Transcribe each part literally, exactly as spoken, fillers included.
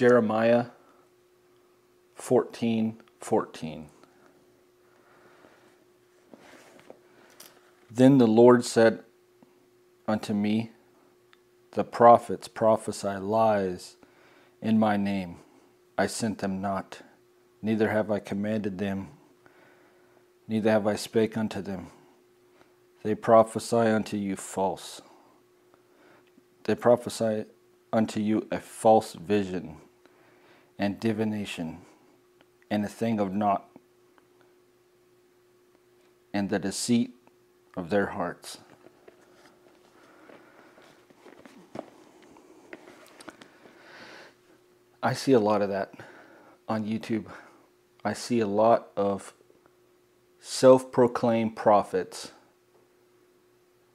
Jeremiah fourteen fourteen. Then the Lord said unto me, the prophets prophesy lies in my name. I sent them not, neither have I commanded them, neither have I spake unto them. They prophesy unto you false. They prophesy unto you a false vision and divination and a thing of naught, and the deceit of their hearts. I see a lot of that on YouTube. I see a lot of self-proclaimed prophets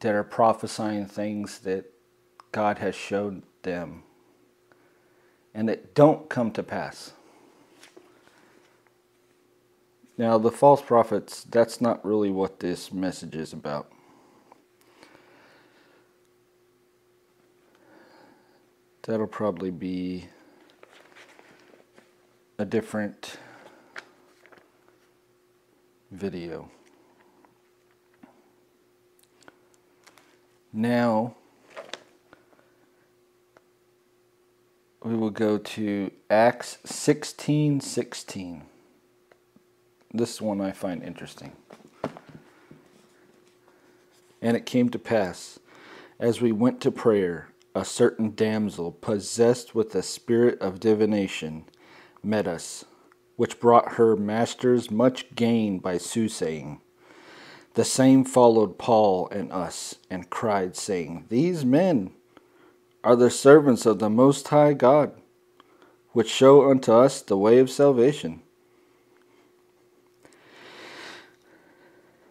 that are prophesying things that God has showed them and that don't come to pass. Now, the false prophets, that's not really what this message is about. That'll probably be a different video. Now we will go to Acts sixteen sixteen. This one I find interesting. And it came to pass, as we went to prayer, a certain damsel possessed with a spirit of divination met us, which brought her masters much gain by soothsaying. The same followed Paul and us, and cried, saying, these men are the servants of the Most High God, which show unto us the way of salvation.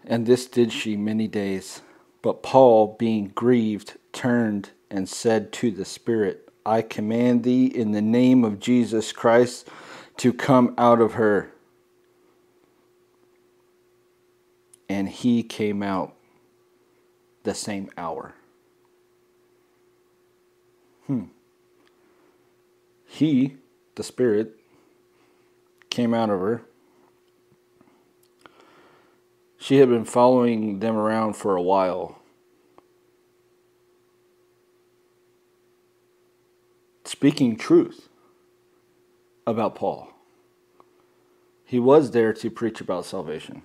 And this did she many days. But Paul, being grieved, turned and said to the spirit, I command thee in the name of Jesus Christ to come out of her. And he came out the same hour. Hmm. He, the spirit, came out of her. She had been following them around for a while. Speaking truth about Paul. He was there to preach about salvation.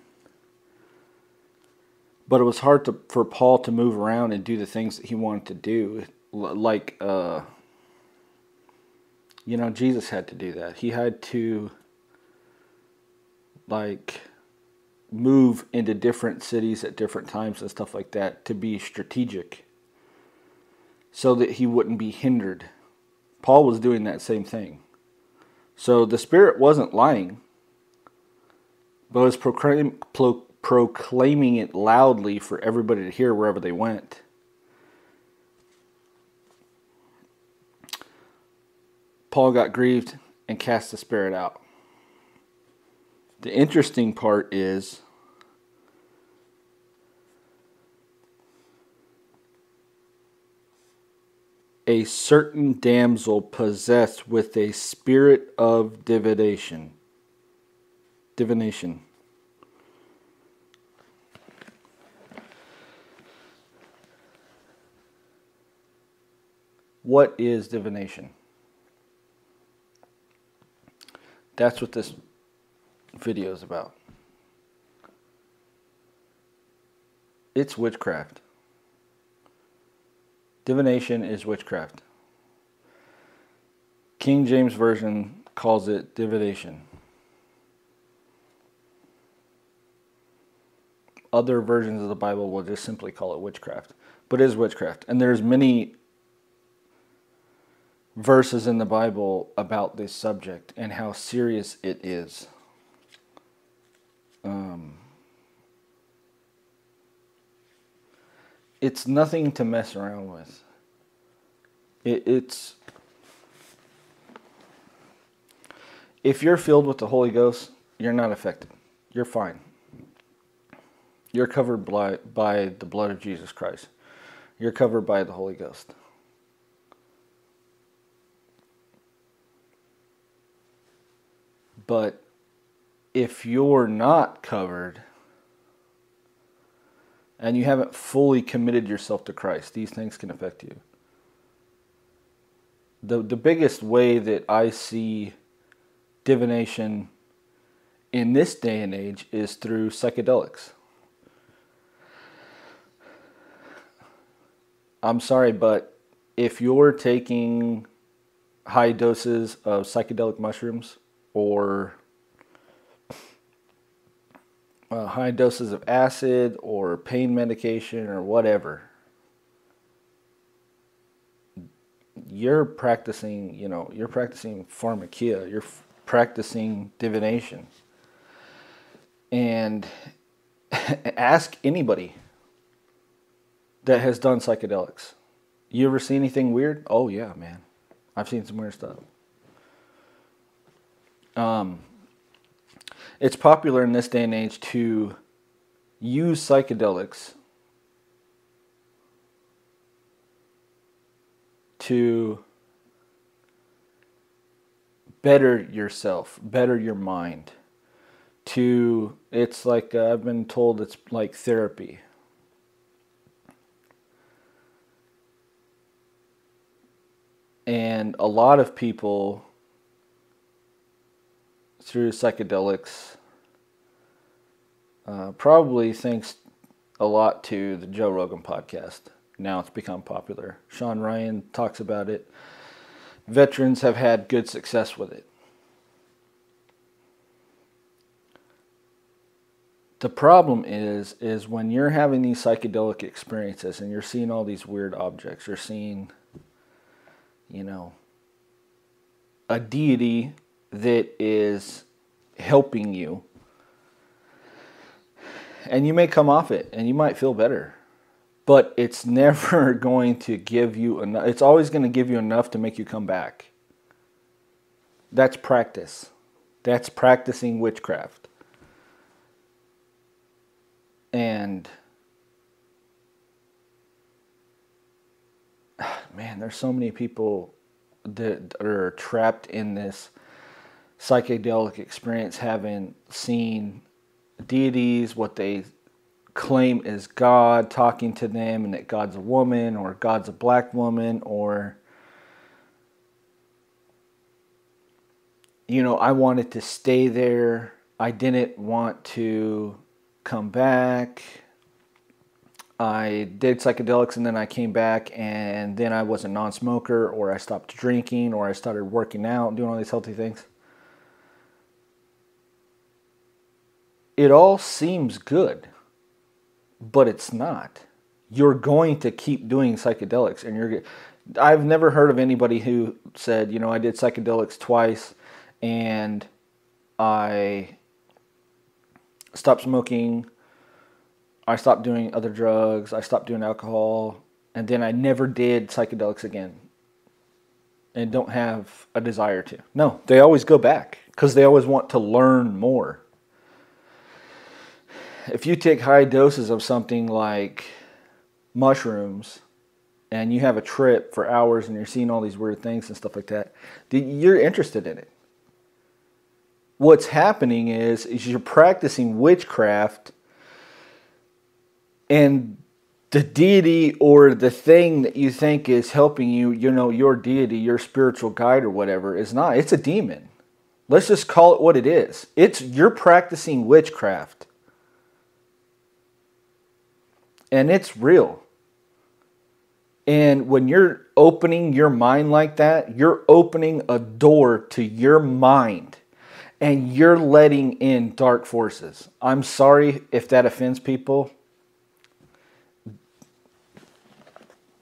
But it was hard to, for Paul to move around and do the things that he wanted to do. Like, uh, you know, Jesus had to do that. He had to, like, move into different cities at different times and stuff like that to be strategic so that he wouldn't be hindered. Paul was doing that same thing. So the Spirit wasn't lying, but was proclaim, pro, proclaiming it loudly for everybody to hear wherever they went. Paul got grieved and cast the spirit out. The interesting part is a certain damsel possessed with a spirit of divination. Divination. What is divination? That's what this video is about. It's witchcraft. Divination is witchcraft. King James Version calls it divination. Other versions of the Bible will just simply call it witchcraft. But it is witchcraft. And there's many verses in the Bible about this subject and how serious it is. Um, it's nothing to mess around with. It, it's if you're filled with the Holy Ghost, you're not affected. You're fine. You're covered by, by the blood of Jesus Christ. You're covered by the Holy Ghost. But if you're not covered and you haven't fully committed yourself to Christ, these things can affect you. The, the biggest way that I see divination in this day and age is through psychedelics. I'm sorry, but if you're taking high doses of psychedelic mushrooms or uh, high doses of acid or pain medication or whatever, you're practicing, you know, you're practicing pharmakia, you're f- practicing divination. And ask anybody that has done psychedelics. You ever see anything weird? Oh yeah, man. I've seen some weird stuff. Um, it's popular in this day and age to use psychedelics to better yourself, better your mind. To, it's like, uh, I've been told it's like therapy. And a lot of people through psychedelics, uh, probably thanks a lot to the Joe Rogan podcast. Now it's become popular. Sean Ryan talks about it. Veterans have had good success with it. The problem is, is when you're having these psychedelic experiences and you're seeing all these weird objects, you're seeing, you know, a deity that is helping you. And you may come off it and you might feel better. But it's never going to give you enough. It's always going to give you enough to make you come back. That's practice. That's practicing witchcraft. And man, there's so many people that are trapped in this psychedelic experience, having seen deities, what they claim is God, talking to them, and that God's a woman, or God's a black woman, or, you know, I wanted to stay there. I didn't want to come back. I did psychedelics and then I came back and then I was a non-smoker, or I stopped drinking, or I started working out, doing all these healthy things. It all seems good, but it's not. You're going to keep doing psychedelics and you're... I've never heard of anybody who said, you know, I did psychedelics twice and I stopped smoking, I stopped doing other drugs, I stopped doing alcohol, and then I never did psychedelics again and don't have a desire to. No, they always go back because they always want to learn more. If you take high doses of something like mushrooms and you have a trip for hours and you're seeing all these weird things and stuff like that, you're interested in it. What's happening is, is you're practicing witchcraft. And the deity or the thing that you think is helping you, you know, your deity, your spiritual guide or whatever, is not. It's a demon. Let's just call it what it is. It's, you're practicing witchcraft. And it's real. And when you're opening your mind like that, you're opening a door to your mind. And you're letting in dark forces. I'm sorry if that offends people.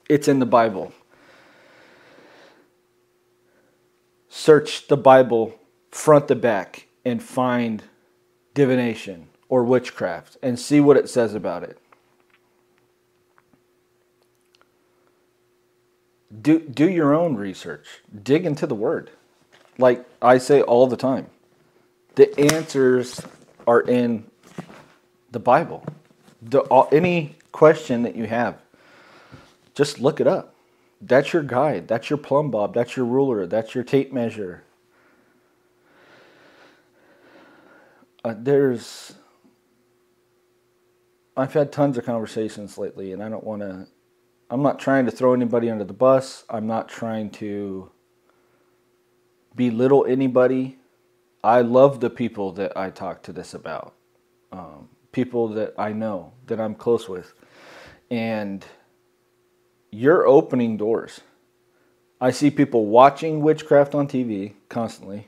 It's in the Bible. Search the Bible front to back and find divination or witchcraft and see what it says about it. Do, do your own research. Dig into the Word. Like I say all the time, the answers are in the Bible. The, any question that you have, just look it up. That's your guide. That's your plumb bob. That's your ruler. That's your tape measure. uh, there's, I've had tons of conversations lately, and I don't want to, I'm not trying to throw anybody under the bus. I'm not trying to belittle anybody. I love the people that I talk to this about, um, people that I know, that I'm close with. And you're opening doors. I see people watching witchcraft on T V constantly,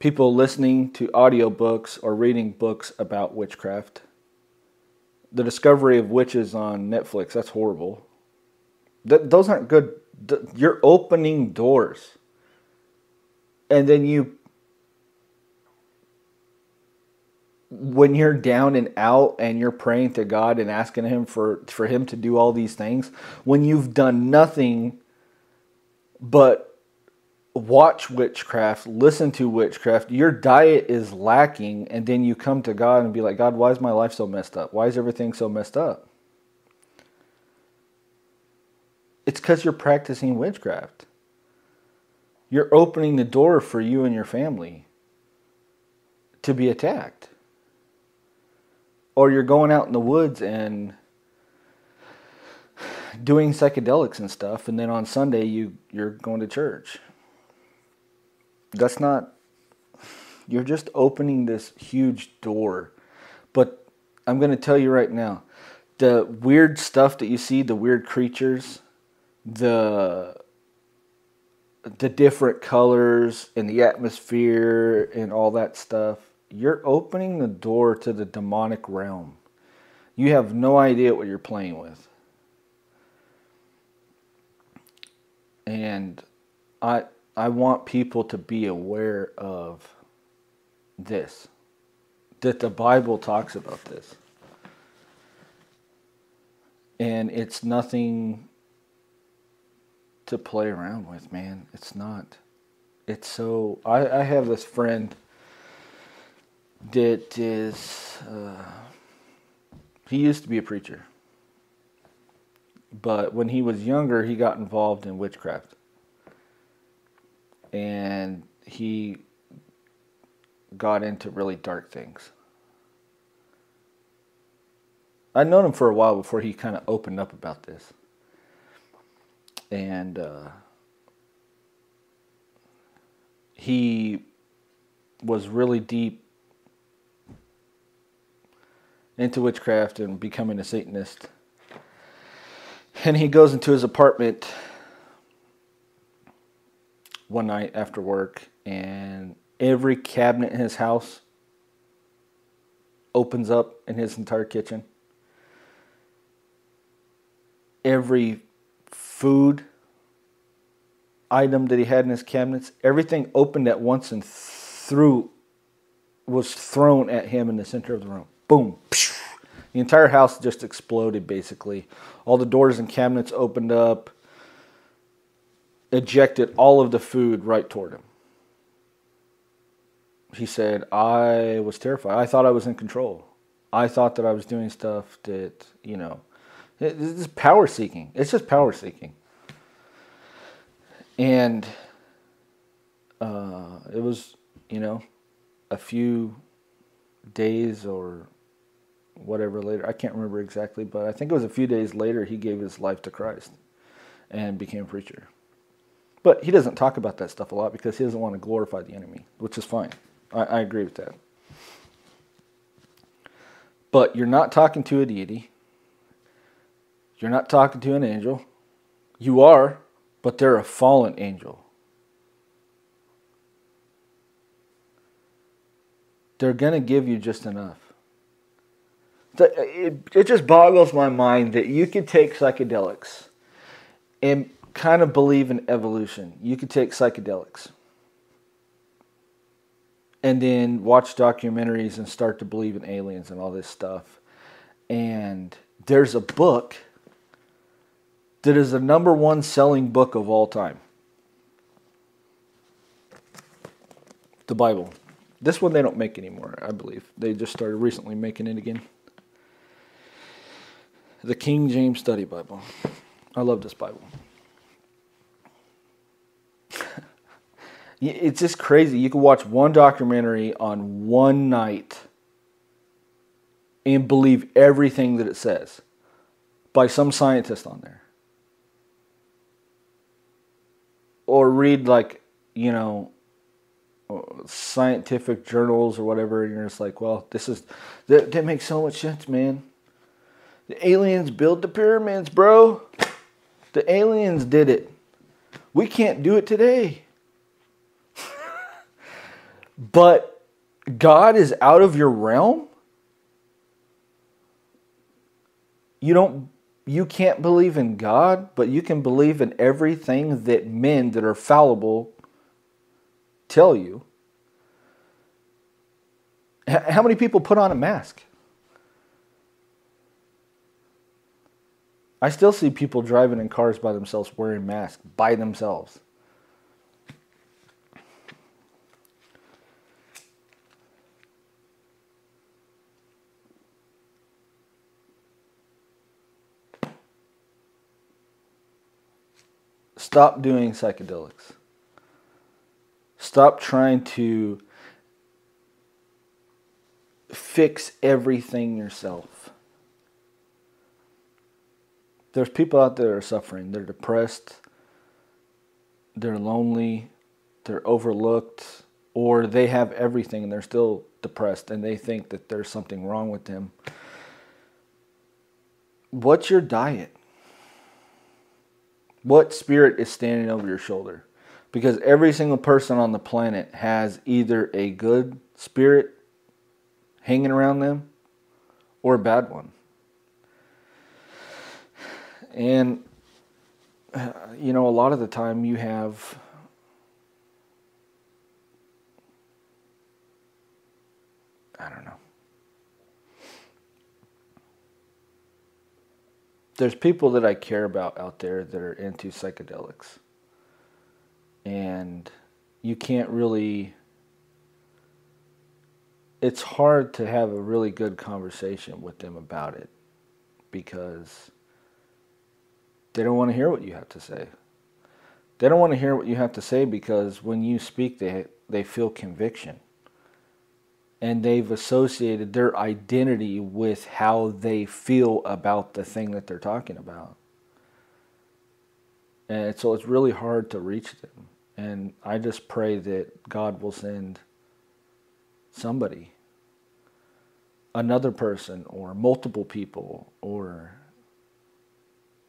people listening to audiobooks or reading books about witchcraft. The discovery of witches on Netflix, that's horrible. Th those aren't good. Th you're opening doors. And then you, when you're down and out and you're praying to God and asking him for, for him to do all these things, when you've done nothing but watch witchcraft, listen to witchcraft, your diet is lacking, and then you come to God and be like, God, why is my life so messed up? Why is everything so messed up? It's because you're practicing witchcraft. You're opening the door for you and your family to be attacked. Or you're going out in the woods and doing psychedelics and stuff, and then on Sunday you, you're going to church. That's not, you're just opening this huge door. But I'm going to tell you right now, the weird stuff that you see, the weird creatures, the the different colors and the atmosphere and all that stuff, you're opening the door to the demonic realm. You have no idea what you're playing with. And I I want people to be aware of this, that the Bible talks about this. And it's nothing to play around with, man. It's not. It's so, I, I have this friend that is, uh, he used to be a preacher. But when he was younger, he got involved in witchcraft. And he got into really dark things. I'd known him for a while before he kind of opened up about this. And uh, he was really deep into witchcraft and becoming a Satanist. And he goes into his apartment one night after work, and every cabinet in his house opens up in his entire kitchen. Every food item that he had in his cabinets, everything opened at once and through was thrown at him in the center of the room. Boom. The entire house just exploded, basically. All the doors and cabinets opened up, ejected all of the food right toward him. He said, I was terrified. I thought I was in control. I thought that I was doing stuff that, you know, it's just power seeking. It's just power seeking. And uh, it was, you know, a few days or whatever later. I can't remember exactly, but I think it was a few days later he gave his life to Christ and became a preacher. But he doesn't talk about that stuff a lot because he doesn't want to glorify the enemy, which is fine. I, I agree with that. But you're not talking to a deity. You're not talking to an angel. You are, but they're a fallen angel. They're going to give you just enough. It, it just boggles my mind that you could take psychedelics and kind of believe in evolution. You could take psychedelics and then watch documentaries and start to believe in aliens and all this stuff. And there's a book that is the number one selling book of all time. The Bible. This one they don't make anymore, I believe. They just started recently making it again. The King James Study Bible. I love this Bible. It's just crazy. You can watch one documentary on one night and believe everything that it says by some scientist on there. Or read, like, you know, scientific journals or whatever, and you're just like, well, this is, that, that makes so much sense, man. The aliens built the pyramids, bro. The aliens did it. We can't do it today. But God is out of your realm? You don't, you can't believe in God, but you can believe in everything that men that are fallible tell you. How many people put on a mask? I still see people driving in cars by themselves wearing masks by themselves. Stop doing psychedelics. Stop trying to fix everything yourself. There's people out there that are suffering. They're depressed, they're lonely, they're overlooked, or they have everything and they're still depressed and they think that there's something wrong with them. What's your diet? What spirit is standing over your shoulder? Because every single person on the planet has either a good spirit hanging around them or a bad one. And, you know, a lot of the time you have I don't know. There's people that I care about out there that are into psychedelics. And you can't really, it's hard to have a really good conversation with them about it because they don't want to hear what you have to say. They don't want to hear what you have to say because when you speak, they, they feel conviction. And they've associated their identity with how they feel about the thing that they're talking about. And so it's really hard to reach them. And I just pray that God will send somebody, another person or multiple people or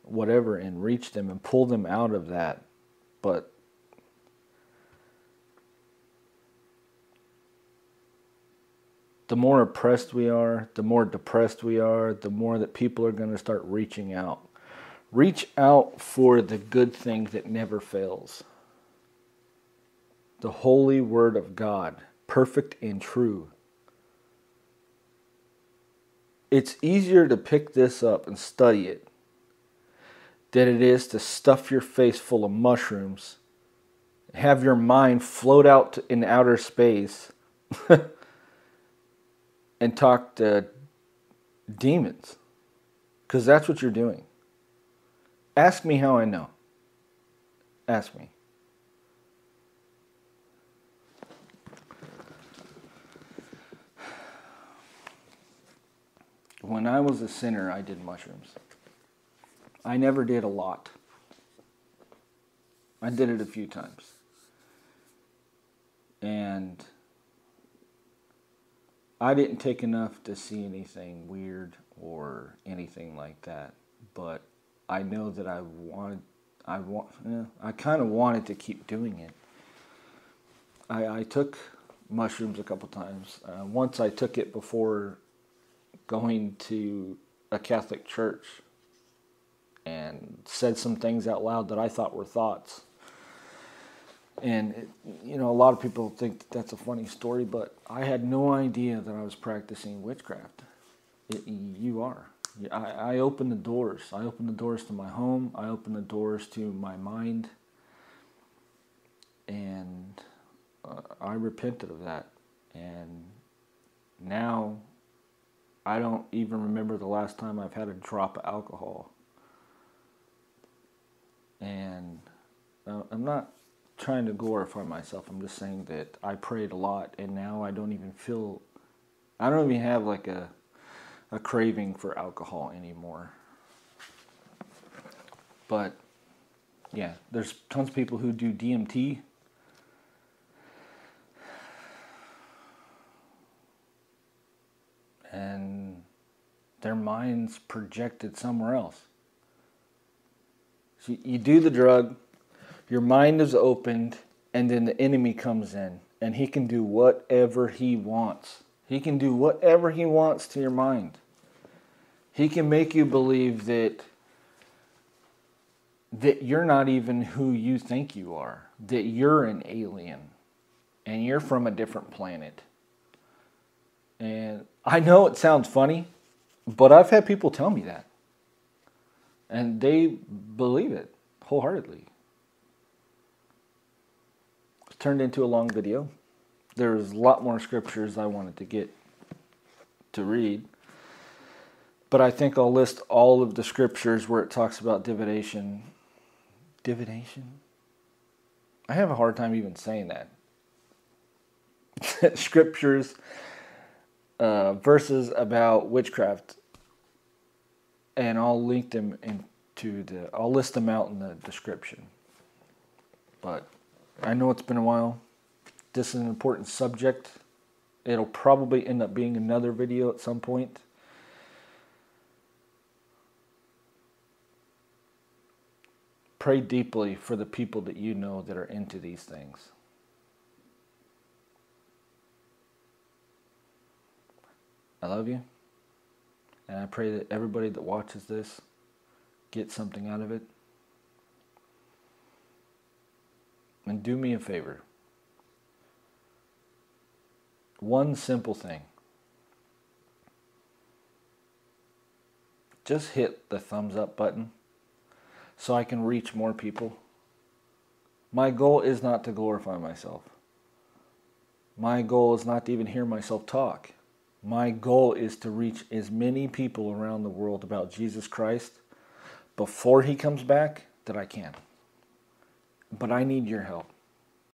whatever, and reach them and pull them out of that. But the more oppressed we are, the more depressed we are, the more that people are going to start reaching out. Reach out for the good thing that never fails. The holy word of God, perfect and true. It's easier to pick this up and study it than it is to stuff your face full of mushrooms, have your mind float out in outer space, and talk to demons. Because that's what you're doing. Ask me how I know. Ask me. When I was a sinner, I did mushrooms. I never did a lot. I did it a few times. And I didn't take enough to see anything weird or anything like that, but I know that I wanted, I want, yeah, I kind of wanted to keep doing it. I, I took mushrooms a couple times. Uh, once I took it before going to a Catholic church and said some things out loud that I thought were thoughts. And, it, you know, a lot of people think that that's a funny story, but I had no idea that I was practicing witchcraft. It, you are. I, I opened the doors. I opened the doors to my home. I opened the doors to my mind. And uh, I repented of that. And now I don't even remember the last time I've had a drop of alcohol. And uh, I'm not trying to glorify myself. I'm just saying that I prayed a lot, and now I don't even feel, I don't even have like a, a craving for alcohol anymore. But yeah, there's tons of people who do D M T. And their mind's projected somewhere else. So you do the drug, your mind is opened, and then the enemy comes in. And he can do whatever he wants. He can do whatever he wants to your mind. He can make you believe that that you're not even who you think you are. That you're an alien. And you're from a different planet. And I know it sounds funny, but I've had people tell me that. And they believe it wholeheartedly. It's turned into a long video. There's a lot more scriptures I wanted to get to read. But I think I'll list all of the scriptures where it talks about divination. Divination? I have a hard time even saying that. Scriptures, uh, verses about witchcraft. And I'll link them into the, I'll list them out in the description. But I know it's been a while. This is an important subject. It'll probably end up being another video at some point. Pray deeply for the people that you know that are into these things. I love you. And I pray that everybody that watches this gets something out of it. And do me a favor. One simple thing. Just hit the thumbs up button so I can reach more people. My goal is not to glorify myself. My goal is not to even hear myself talk. My goal is to reach as many people around the world about Jesus Christ before he comes back that I can. But I need your help.